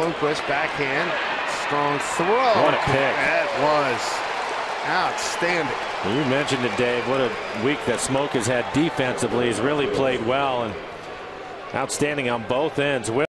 Bloomquist, backhand, strong throw. What a pick. That was outstanding. You mentioned it, Dave, what a week that Smoak has had defensively. He's really played well and outstanding on both ends.